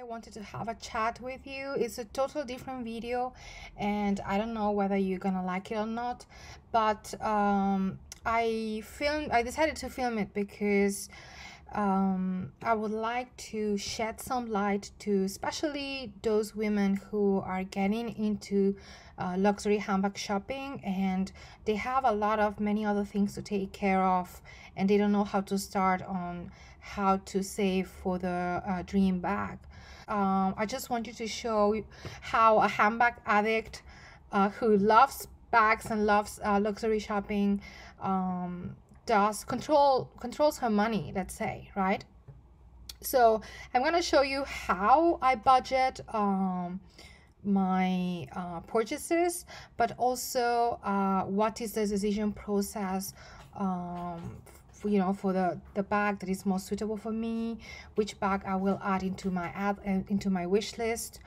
I wanted to have a chat with you. It's a total different video and I don't know whether you're gonna like it or not, but I decided to film it because I would like to shed some light to especially those women who are getting into luxury handbag shopping, and they have a lot of many other things to take care of and they don't know how to start on how to save for the dream bag. I just wanted to show how a handbag addict who loves bags and loves luxury shopping does controls her money, let's say, right? So I'm gonna show you how I budget my purchases, but also what is the decision process for the bag that is most suitable for me, which bag I will add into my wish list,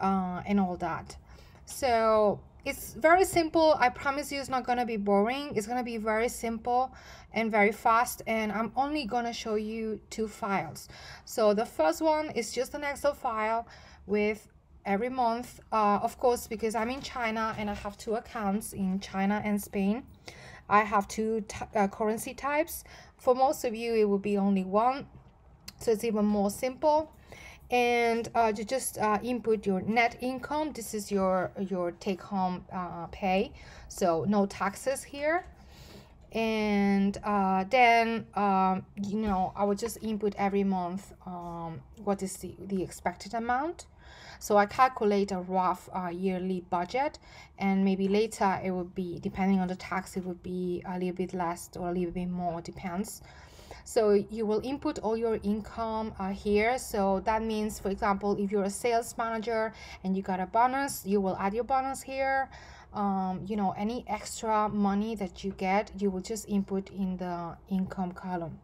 and all that. So it's very simple. I promise you it's not gonna be boring. It's gonna be very simple and very fast, and I'm only gonna show you two files. So the first one is just an Excel file with every month, of course, because I'm in China and I have two accounts in China and Spain. I have two currency types. For most of you it will be only one, so it's even more simple. And you just input your net income. This is your take-home pay, so no taxes here. And then I would just input every month what is the expected amount. So I calculate a rough yearly budget, and maybe later it would be, depending on the tax, it would be a little bit less or a little bit more, depends. So you will input all your income here. So that means, for example, if you're a sales manager and you got a bonus, you will add your bonus here. Any extra money that you get, you will just input in the income column.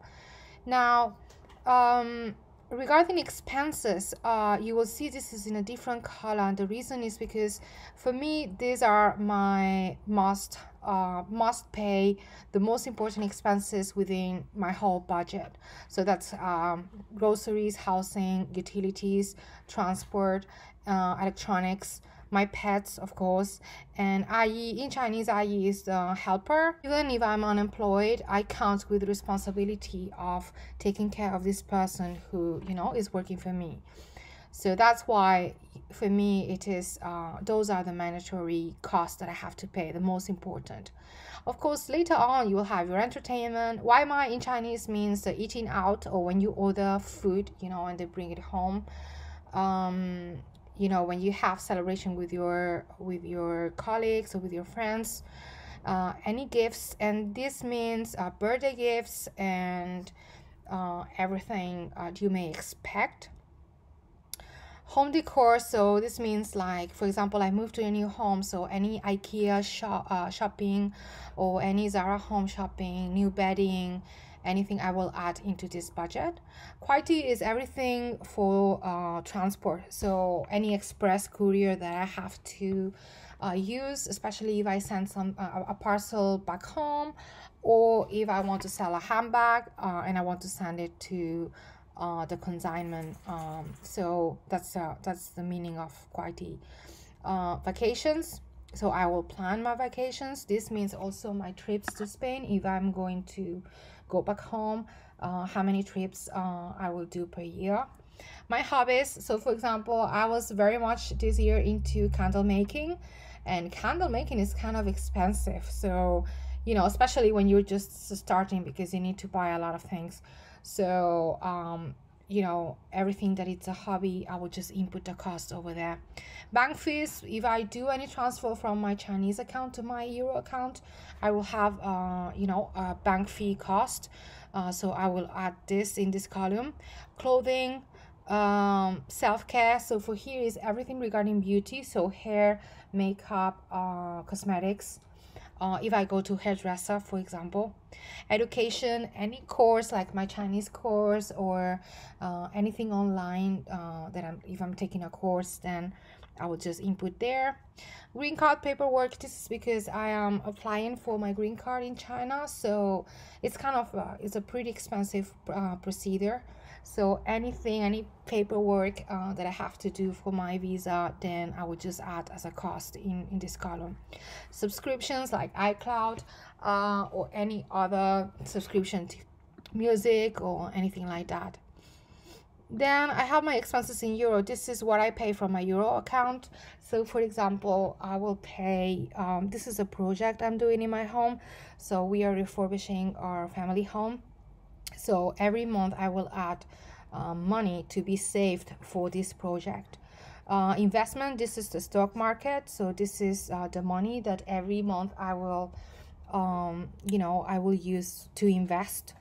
Now, regarding expenses, you will see this is in a different color, and the reason is because for me these are my must pay, the most important expenses within my whole budget. So that's groceries, housing, utilities, transport, electronics, my pets, of course, and IE. In Chinese, IE is the helper. Even if I'm unemployed, I count with the responsibility of taking care of this person who, is working for me. So that's why for me it is, those are the mandatory costs that I have to pay, the most important. Of course, later on you will have your entertainment. Waimai in Chinese means the eating out, or when you order food, and they bring it home. When you have celebration with your colleagues or with your friends, any gifts, and this means birthday gifts and everything you may expect. Home decor, so this means, like, for example, I moved to a new home, so any IKEA shopping or any Zara home shopping, new bedding, anything I will add into this budget. Quality is everything for transport, so any express courier that I have to use, especially if I send a parcel back home, or if I want to sell a handbag and I want to send it to the consignment. So that's the meaning of quality. Vacations, so I will plan my vacations. This means also my trips to Spain, if I'm going to go back home, how many trips I will do per year. My hobbies, so for example, I was very much this year into candle making, and candle making is kind of expensive, so especially when you're just starting, because you need to buy a lot of things. So everything that it's a hobby, I will just input the cost over there. Bank fees, if I do any transfer from my Chinese account to my euro account, I will have a bank fee cost, so I will add this in this column. Clothing, self-care, so for here is everything regarding beauty, so hair, makeup, cosmetics. If I go to hairdresser, for example. Education, any course like my Chinese course, or anything online that if I'm taking a course, then I will just input there. Green card paperwork. This is because I am applying for my green card in China, so it's kind of it's a pretty expensive procedure. So any paperwork that I have to do for my visa, then I would just add as a cost in this column. Subscriptions like iCloud or any other subscription to music or anything like that. Then I have my expenses in euro. This is what I pay from my euro account. So for example, I will pay, this is a project I'm doing in my home. So we are refurbishing our family home. So every month I will add money to be saved for this project. Investment, this is the stock market. So this is the money that every month I will, I will use to invest.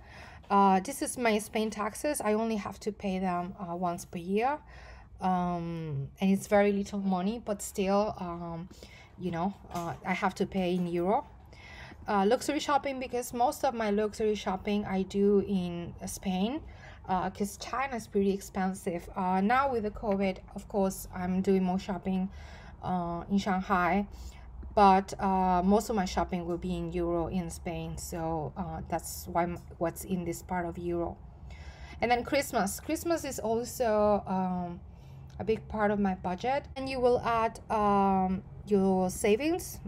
This is my Spain taxes. I only have to pay them once per year. And it's very little money, but still, I have to pay in euro. Luxury shopping, because most of my luxury shopping I do in Spain, because China is pretty expensive. Now with the COVID, of course, I'm doing more shopping in Shanghai, but most of my shopping will be in euro in Spain, so that's what's in this part of euro. And then Christmas. Christmas is also a big part of my budget, and you will add your savings.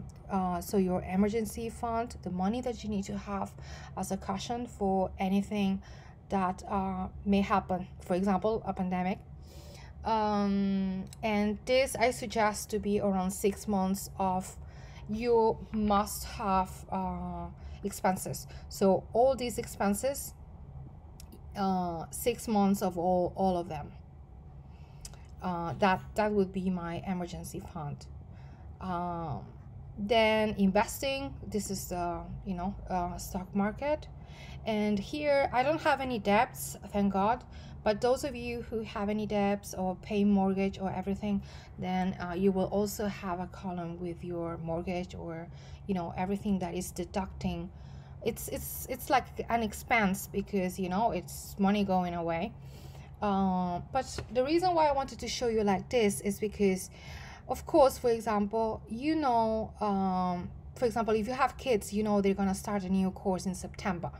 So your emergency fund, the money that you need to have as a caution for anything that may happen, for example, a pandemic. And this I suggest to be around 6 months of your must-have expenses. So all these expenses, 6 months of all of them. That would be my emergency fund. Then investing, this is stock market. And here I don't have any debts, thank God, but those of you who have any debts or pay mortgage or everything, then you will also have a column with your mortgage or everything that is deducting. It's like an expense because it's money going away. But the reason why I wanted to show you like this is because, of course, for example, if you have kids, they're going to start a new course in September.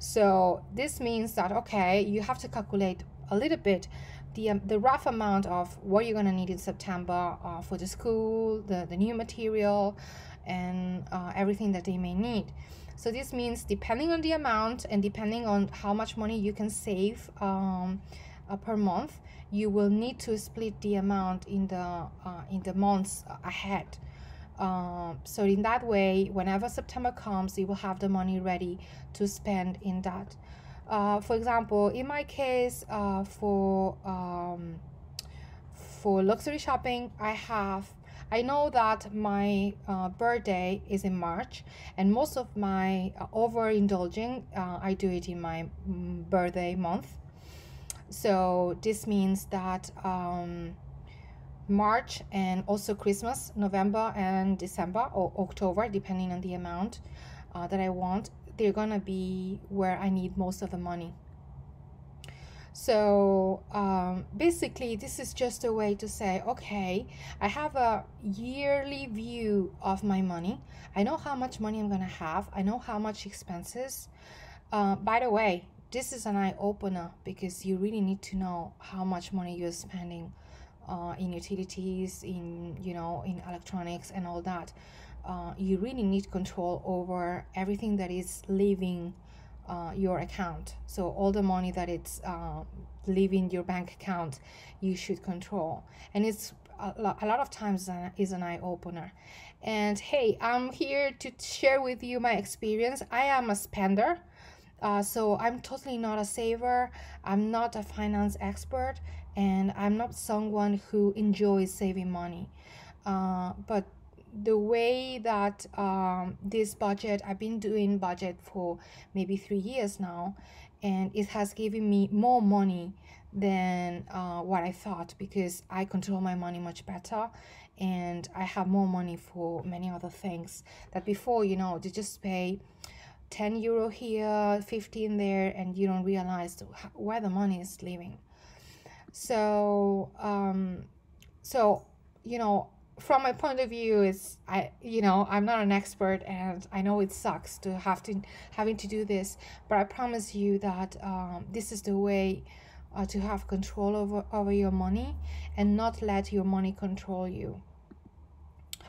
So this means that, okay, you have to calculate a little bit the rough amount of what you're going to need in September for the school, the new material, and everything that they may need. So this means depending on the amount and depending on how much money you can save per month, you will need to split the amount in the months ahead. So in that way, whenever September comes, you will have the money ready to spend in that. For example, in my case, for luxury shopping, I know that my birthday is in March, and most of my overindulging, I do it in my birthday month. So this means that March and also Christmas, November and December or October, depending on the amount that I want, they're gonna be where I need most of the money. So basically this is just a way to say, okay, I have a yearly view of my money. I know how much money I'm gonna have. I know how much expenses. By the way, this is an eye-opener because you really need to know how much money you're spending in utilities, in electronics and all that. You really need control over everything that is leaving your account. So all the money that it's leaving your bank account, you should control. And it's a lot of times is an eye-opener. And hey, I'm here to share with you my experience. I am a spender. So I'm totally not a saver, I'm not a finance expert, and I'm not someone who enjoys saving money. But the way that this budget, I've been doing budget for maybe 3 years now, and it has given me more money than what I thought, because I control my money much better and I have more money for many other things that before, they just pay 10 euro here, 15 there, and you don't realize where the money is leaving. So you know, from my point of view is, I'm not an expert, and I know it sucks to having to do this, but I promise you that this is the way to have control over your money and not let your money control you.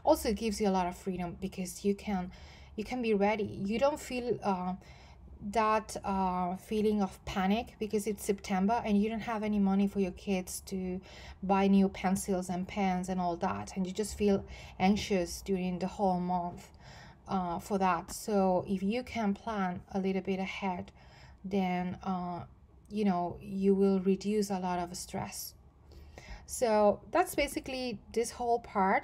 Also, it gives you a lot of freedom because you can be ready. You don't feel that feeling of panic because it's September and you don't have any money for your kids to buy new pencils and pens and all that, and you just feel anxious during the whole month for that. So if you can plan a little bit ahead, then you know, you will reduce a lot of stress. So that's basically this whole part.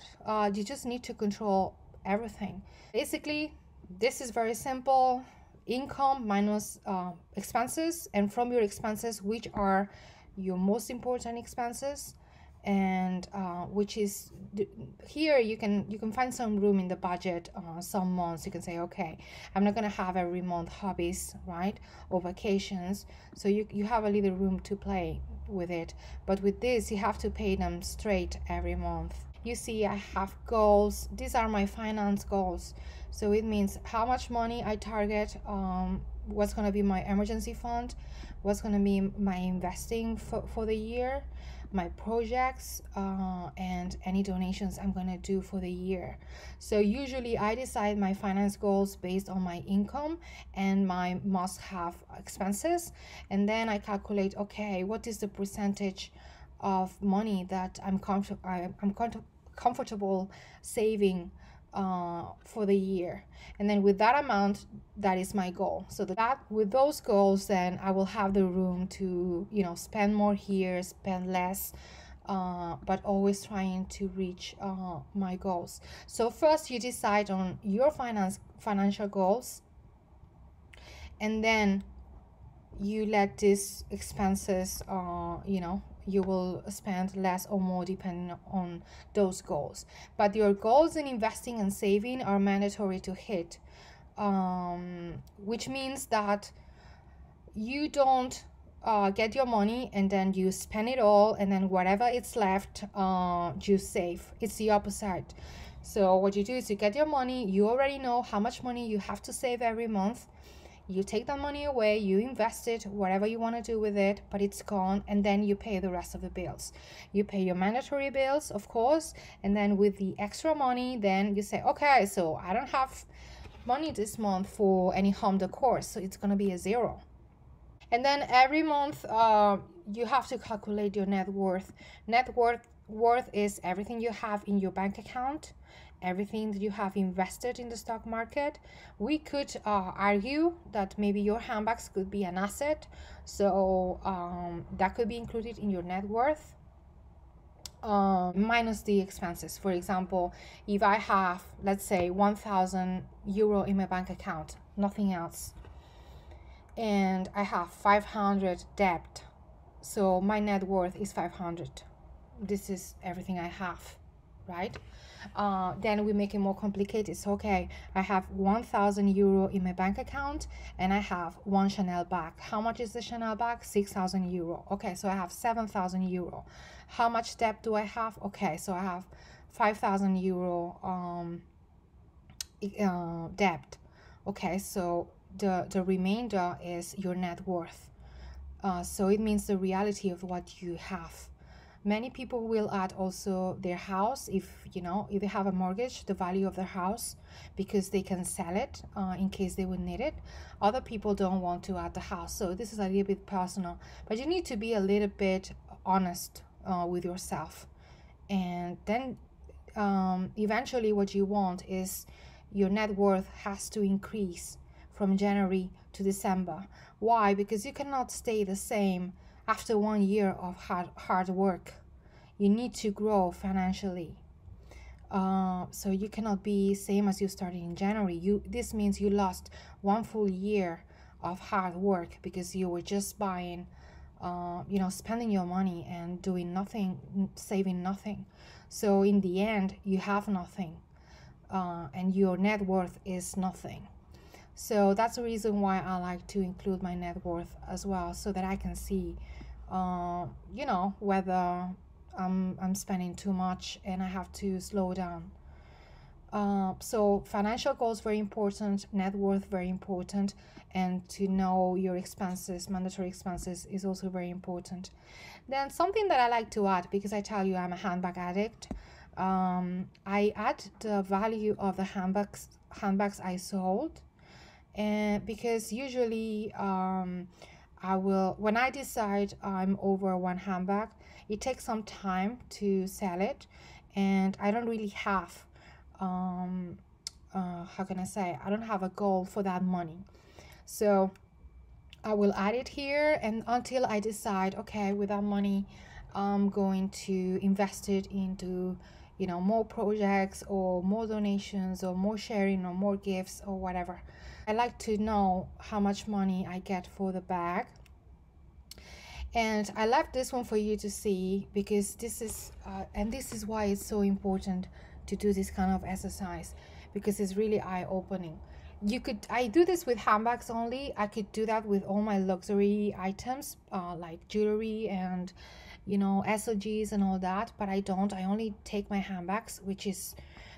You just need to control everything. Basically, this is very simple. Income minus expenses, and from your expenses, which are your most important expenses, and which is here you can find some room in the budget. Some months you can say, okay, I'm not gonna have every month hobbies, right, or vacations, so you have a little room to play with it. But with this, you have to pay them straight every month. You see, I have goals. These are my finance goals. So it means how much money I target, what's going to be my emergency fund, what's going to be my investing for the year, my projects, and any donations I'm going to do for the year. So usually I decide my finance goals based on my income and my must-have expenses. And then I calculate, okay, what is the percentage of money that I'm comfortable saving for the year, and then with that amount, that is my goal. So that with those goals, then I will have the room to, you know, spend more here, spend less, but always trying to reach my goals. So first you decide on your financial goals, and then you let these expenses, you know, you will spend less or more depending on those goals. But your goals in investing and saving are mandatory to hit, which means that you don't get your money and then you spend it all, and then whatever it's left, you save. It's the opposite. So what you do is you get your money, you already know how much money you have to save every month. You take that money away, you invest it, whatever you want to do with it, but it's gone, and then you pay the rest of the bills. You pay your mandatory bills, of course, and then with the extra money, then you say, okay, so I don't have money this month for any home decor, so it's going to be a zero. And then every month, you have to calculate your net worth. Net worth is everything you have in your bank account, everything that you have invested in the stock market. We could argue that maybe your handbags could be an asset, so that could be included in your net worth, minus the expenses. For example, if I have, let's say, 1,000 euro in my bank account, nothing else, and I have 500 debt, so my net worth is 500. This is everything I have, right? Then we make it more complicated. So okay, I have 1,000 euro in my bank account and I have one Chanel bag. How much is the Chanel bag? 6,000 euro. Okay, so I have 7,000 euro. How much debt do I have? Okay, so I have 5,000 euro debt. Okay, so the remainder is your net worth. So it means the reality of what you have. Many people will add also their house, if they have a mortgage, the value of their house, because they can sell it in case they would need it. Other people don't want to add the house, so this is a little bit personal. But you need to be a little bit honest with yourself. And then eventually what you want is your net worth has to increase from January to December. Why? Because you cannot stay the same after 1 year of hard work. You need to grow financially, so you cannot be same as you started in January. This means you lost one full year of hard work because you were just buying, spending your money and doing nothing, saving nothing. So in the end, you have nothing, and your net worth is nothing. So that's the reason why I like to include my net worth as well, so that I can see whether I'm spending too much and I have to slow down. So financial goals very important, net worth very important, and to know your expenses, mandatory expenses, is also very important. Then something that I like to add, because I tell you I'm a handbag addict, I add the value of the handbags I sold, and because usually I will, when I decide I'm over one handbag, it takes some time to sell it, and I don't really have how can I say, I don't have a goal for that money. So I will add it here, and until I decide, okay, with that money I'm going to invest it into, you know, more projects or more donations or more sharing or more gifts or whatever. I like to know how much money I get for the bag. And I left this one for you to see, because this is and this is why it's so important to do this kind of exercise, because it's really eye-opening. You could, I do this with handbags only, I could do that with all my luxury items like jewelry and, you know, SOGs and all that, but I don't. I only take my handbags, which is,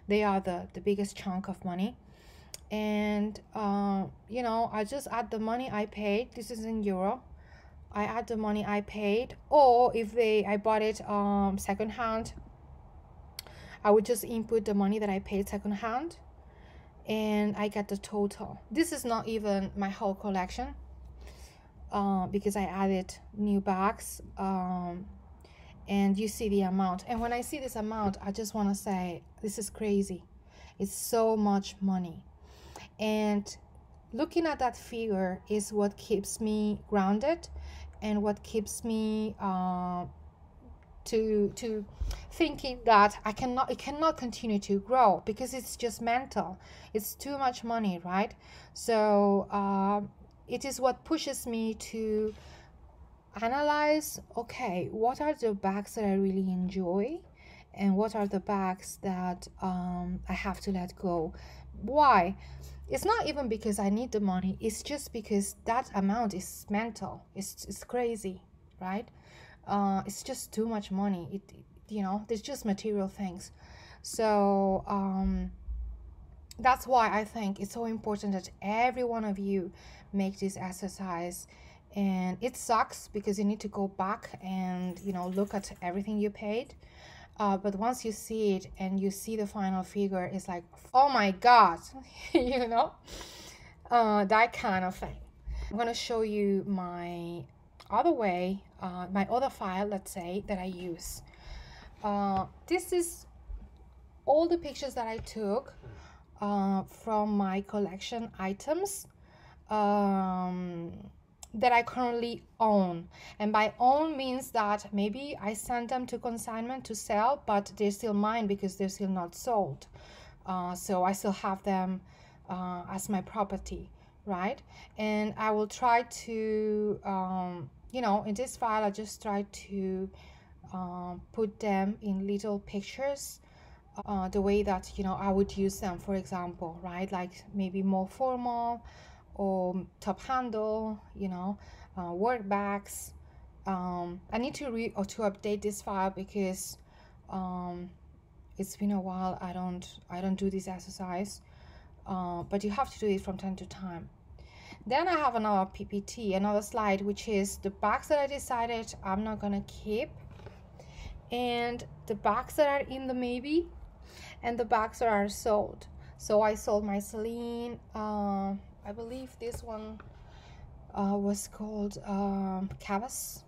they are the biggest chunk of money. And you know, I just add the money I paid. This is in euro. I add the money I paid, or if I bought it secondhand, I would just input the money that I paid secondhand, and I get the total. This is not even my whole collection, because I added new bags, and you see the amount. And when I see this amount, I just want to say, this is crazy. It's so much money. And looking at that figure is what keeps me grounded, and what keeps me to thinking that it cannot continue to grow, because it's just mental, it's too much money, right? So it is what pushes me to analyze, okay, what are the bags that I really enjoy, and what are the bags that I have to let go. Why? It's not even because I need the money, it's just because that amount is mental, it's crazy, right? It's just too much money. You know, there's just material things. So that's why I think it's so important that every one of you make this exercise. And it sucks, because you need to go back and, you know, look at everything you paid, but once you see it and you see the final figure, it's like, oh my god, you know, that kind of thing. I'm gonna show you my other way, my other file, let's say, that I use. This is all the pictures that I took from my collection items that I currently own. And by own means that maybe I send them to consignment to sell, but they're still mine because they're still not sold. So I still have them as my property, right? And I will try to you know, in this file I just try to put them in little pictures, the way that, you know, I would use them, for example, right? Like maybe more formal, or top handle, you know, work bags. I need to update this file, because it's been a while I don't do this exercise, but you have to do it from time to time. Then I have another PPT, another slide, which is the bags that I decided I'm not gonna keep, and the bags that are in the maybe, and the bags that are sold. So I sold my Celine, I believe this one was called Cabas.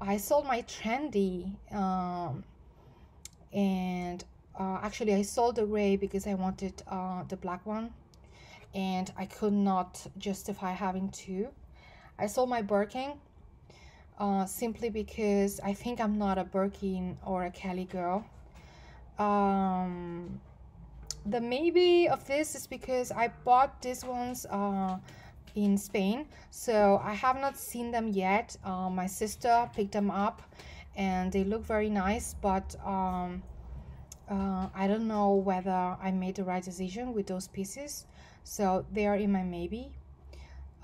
I sold my trendy, and actually I sold the gray because I wanted the black one, and I could not justify having two. I sold my Birkin simply because I think I'm not a Birkin or a Kelly girl. The maybe of this is because I bought these ones in Spain, so I have not seen them yet. My sister picked them up and they look very nice, but I don't know whether I made the right decision with those pieces, so they are in my maybe.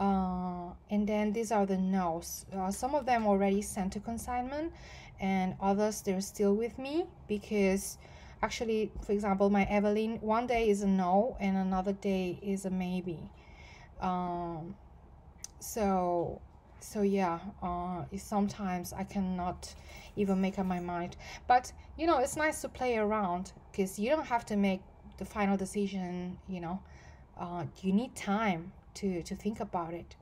And then these are the no's. Some of them already sent to consignment, and others they're still with me, because actually, for example, my Evelyne, one day is a no and another day is a maybe. So yeah, sometimes I cannot even make up my mind. But you know, it's nice to play around, because you don't have to make the final decision, you know. You need time to think about it.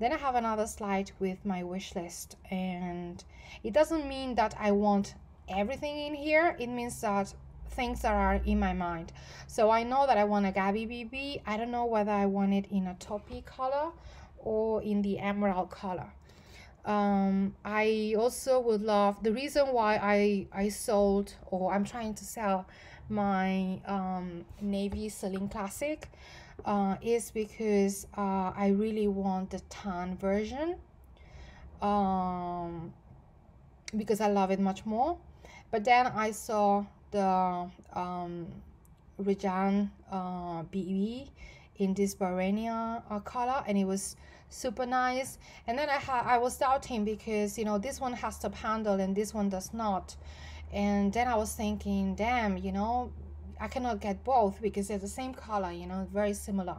Then I have another slide with my wish list, and it doesn't mean that I want everything in here. It means that things that are in my mind. So I know that I want a Gabby BB. I don't know whether I want it in a taupey color or in the emerald color. I also would love, the reason why I sold, or I'm trying to sell, my navy Celine classic is because I really want the tan version, because I love it much more. But then I saw the Regan BB in this Barenia color, and it was super nice. And then I was doubting, because you know, this one has top handle and this one does not. And then I was thinking, damn, you know, I cannot get both because they're the same color, you know, very similar.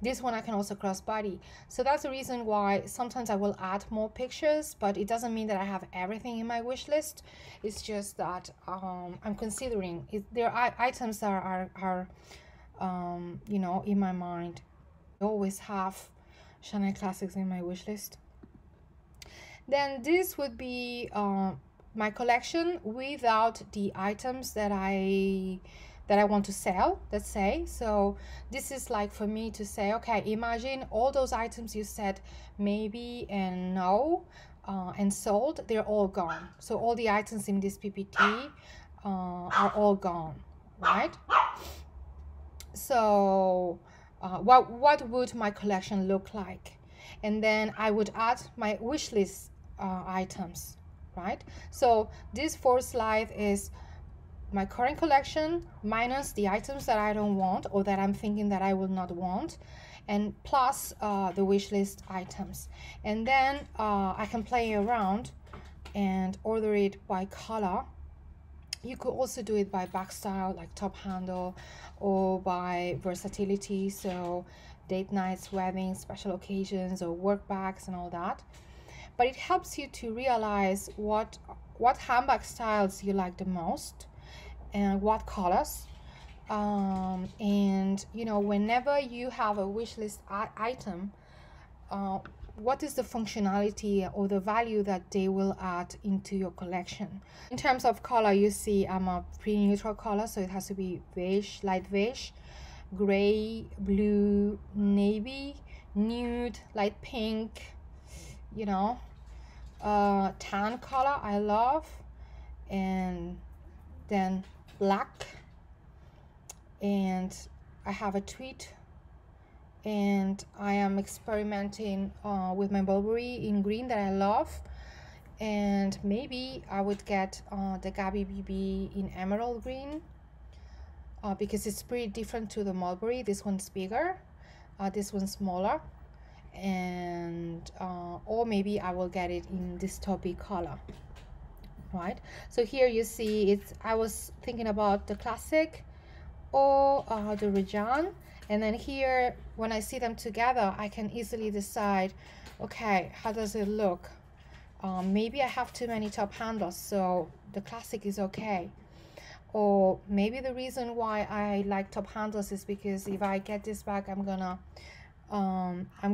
This one I can also crossbody. So that's the reason why sometimes I will add more pictures, but it doesn't mean that I have everything in my wish list. It's just that I'm considering it. There are items that are you know, in my mind. I always have Chanel classics in my wish list. Then this would be my collection without the items that I want to sell, let's say. So this is like for me to say, okay, imagine all those items you said maybe and no and sold, they're all gone. So all the items in this PPT are all gone, right? So what would my collection look like? And then I would add my wish list items, right? So this fourth slide is my current collection minus the items that I don't want, or that I'm thinking that I will not want, and plus the wish list items. And then I can play around and order it by color. You could also do it by back style, like top handle, or by versatility, so date nights, weddings, special occasions, or work bags and all that. But it helps you to realize what handbag styles you like the most, and what colors. And you know, whenever you have a wish list item, what is the functionality or the value that they will add into your collection? In terms of color, you see I'm a pretty neutral color, so it has to be beige, light beige, gray, blue, navy, nude, light pink, you know, tan color I love, and then black, and I have a tweed, and I am experimenting with my Mulberry in green that I love, and maybe I would get the Gabby BB in emerald green, because it's pretty different to the Mulberry. This one's bigger, this one's smaller, and or maybe I will get it in this taupey color, right? So here you see it's, I was thinking about the classic or the Regan, and then here when I see them together I can easily decide, okay, how does it look? Maybe I have too many top handles, so the classic is okay. Or maybe the reason why I like top handles is because if I get this back, I'm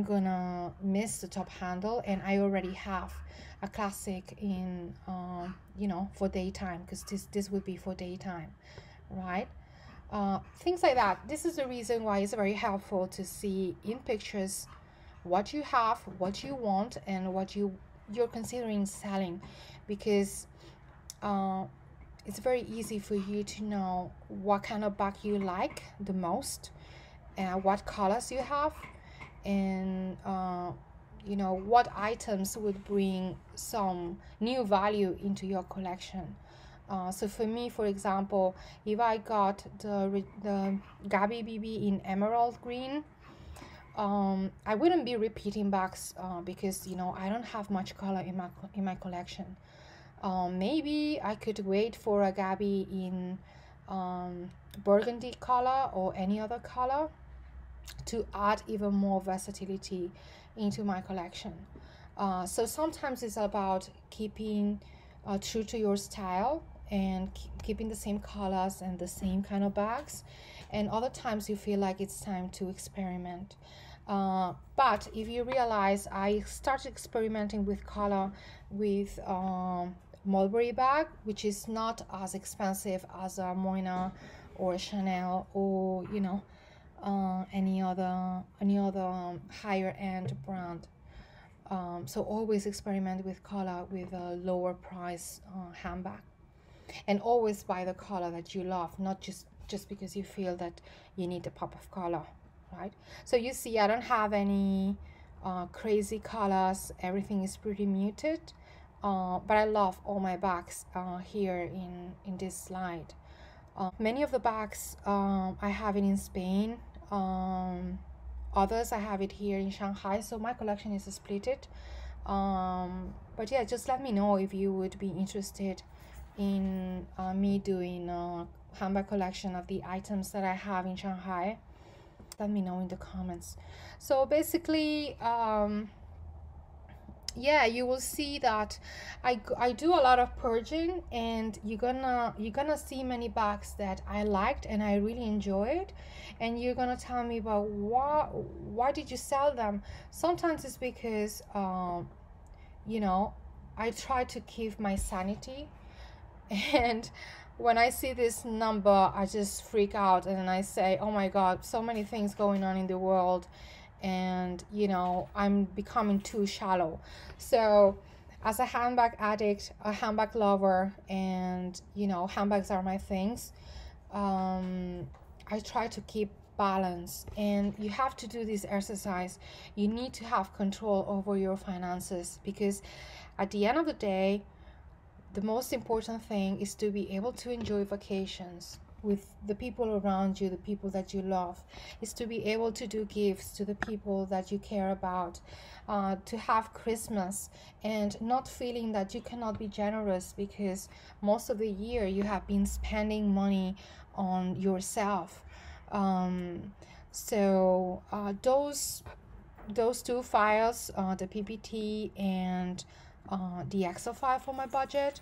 gonna miss the top handle, and I already have a classic in you know, for daytime, because this would be for daytime, right? Things like that. This is the reason why it's very helpful to see in pictures what you have, what you want, and what you're considering selling, because it's very easy for you to know what kind of bag you like the most, and what colors you have, and you know, what items would bring some new value into your collection. So for me, for example, if I got the Gabby BB in emerald green, I wouldn't be repeating bags because, you know, I don't have much color in my collection. Maybe I could wait for a Gabby in burgundy color or any other color to add even more versatility into my collection. So sometimes it's about keeping true to your style and keeping the same colors and the same kind of bags, and other times you feel like it's time to experiment. But if you realize, I started experimenting with color with Mulberry bag, which is not as expensive as a Moynat or a Chanel or, you know, any other higher end brand. So always experiment with color with a lower price handbag, and always buy the color that you love, not just because you feel that you need a pop of color, right? So you see, I don't have any crazy colors. Everything is pretty muted, but I love all my bags here in this slide. Many of the bags I have it in Spain, others I have it here in Shanghai, so my collection is split. But yeah, just let me know if you would be interested in me doing a handbag collection of the items that I have in Shanghai. Let me know in the comments. So basically, yeah, you will see that I do a lot of purging, and you're gonna see many bags that I liked and I really enjoyed, and you're gonna tell me about why did you sell them. Sometimes it's because you know, I try to keep my sanity, and when I see this number I just freak out, and I say, oh my god, so many things going on in the world, and you know, I'm becoming too shallow. So as a handbag addict, a handbag lover, and you know, handbags are my things, I try to keep balance, and you have to do this exercise. You need to have control over your finances, because at the end of the day, the most important thing is to be able to enjoy vacations with the people around you, the people that you love, is to be able to do gifts to the people that you care about, to have Christmas and not feeling that you cannot be generous because most of the year you have been spending money on yourself. So those two files, the PPT and the Excel file for my budget,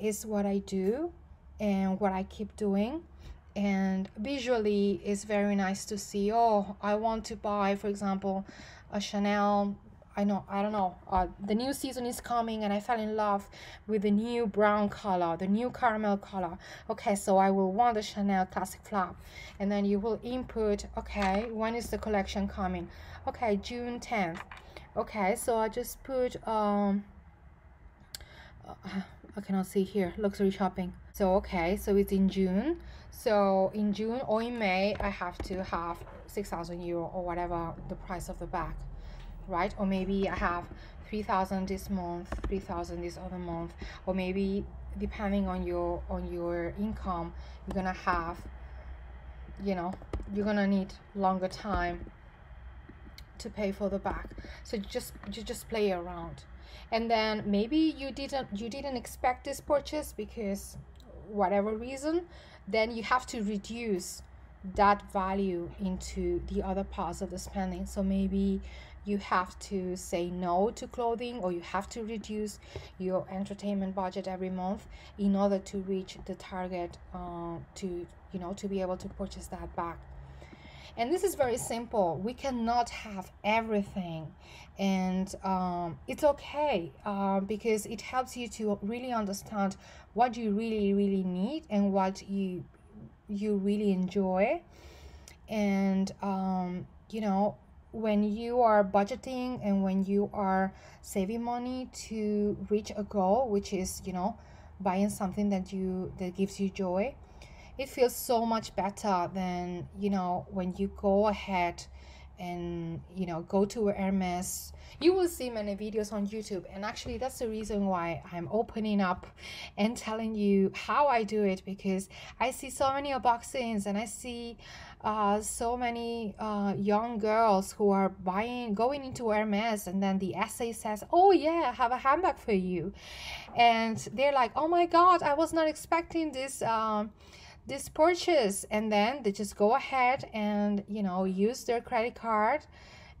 is what I do and what I keep doing. And visually it's very nice to see, oh, I want to buy, for example, a Chanel, I don't know, the new season is coming and I fell in love with the new brown color, the new caramel color. Okay, so I will want the Chanel classic flap, and then you will input, okay, when is the collection coming? Okay, June 10th. Okay, so I just put I cannot see here, luxury shopping. So okay, so it's in June, so in June or in May I have to have 6,000 euro or whatever the price of the bag, right? Or maybe I have 3,000 this month, 3,000 this other month, or maybe depending on your income, you're gonna have, you know, you're gonna need longer time to pay for the bag. So you just play around, and then maybe you didn't expect this purchase because whatever reason, then you have to reduce that value into the other parts of the spending. So maybe you have to say no to clothing, or you have to reduce your entertainment budget every month in order to reach the target, to, you know, to be able to purchase that bag. And this is very simple. We cannot have everything, and it's okay, because it helps you to really understand what you really need and what you really enjoy. And you know, when you are budgeting and when you are saving money to reach a goal, which is, you know, buying something that gives you joy, it feels so much better than, you know, when you go ahead and, you know, go to Hermes. You will see many videos on YouTube, and actually that's the reason why I'm opening up and telling you how I do it, because I see so many unboxings, and I see so many young girls who are going into Hermes, and then the essay says, oh yeah, I have a handbag for you, and they're like, oh my god, I was not expecting this this purchase, and then they just go ahead and, you know, use their credit card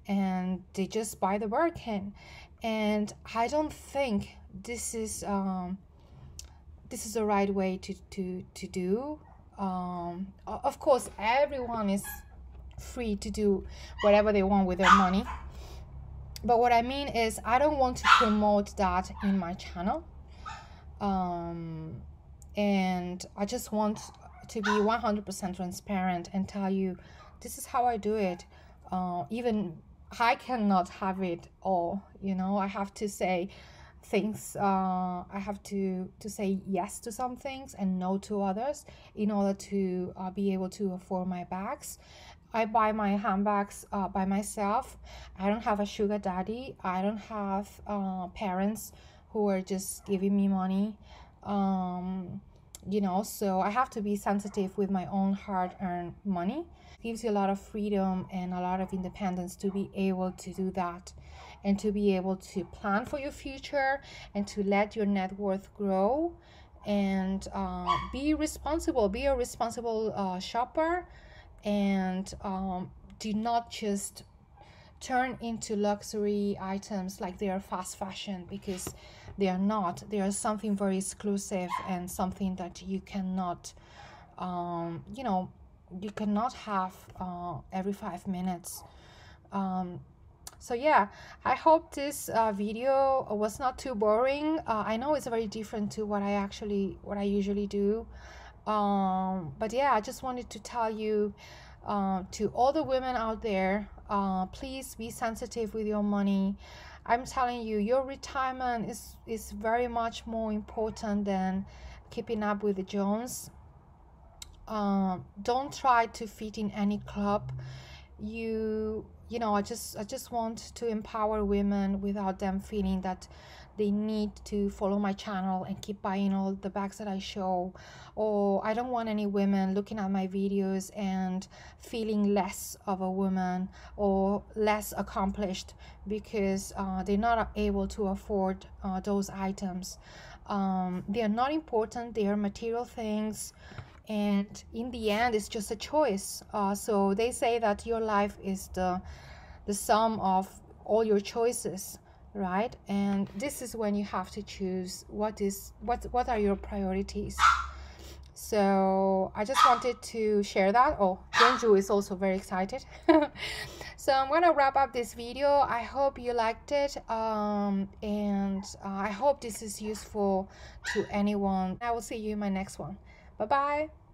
and they just buy the Birkin. And I don't think this is the right way to do. Of course, everyone is free to do whatever they want with their money, but what I mean is I don't want to promote that in my channel, and I just want to be 100% transparent and tell you this is how I do it. Even I cannot have it all, you know. I have to say things, I have to say yes to some things and no to others in order to be able to afford my bags. I buy my handbags by myself. I don't have a sugar daddy. I don't have parents who are just giving me money, you know, so I have to be sensitive with my own hard-earned money. It gives you a lot of freedom and a lot of independence to be able to do that, and to be able to plan for your future, and to let your net worth grow, and be responsible, be a responsible shopper, and do not just turn into luxury items like they are fast fashion, because they are not. They are something very exclusive, and something that you cannot, you know, you cannot have every 5 minutes. So yeah, I hope this video was not too boring. I know it's very different to what I usually do, but yeah, I just wanted to tell you, to all the women out there, please be sensitive with your money. I'm telling you, your retirement is very much more important than keeping up with the Jones. Don't try to fit in any club. You know, I just want to empower women without them feeling that they need to follow my channel and keep buying all the bags that I show. Or I don't want any women looking at my videos and feeling less of a woman or less accomplished because they're not able to afford those items. They are not important. They are material things. And in the end, it's just a choice. So they say that your life is the sum of all your choices, right? And this is when you have to choose what are your priorities. So I just wanted to share that. Oh, Genju is also very excited. So I'm gonna wrap up this video. I hope you liked it, and I hope this is useful to anyone. I will see you in my next one. Bye-bye.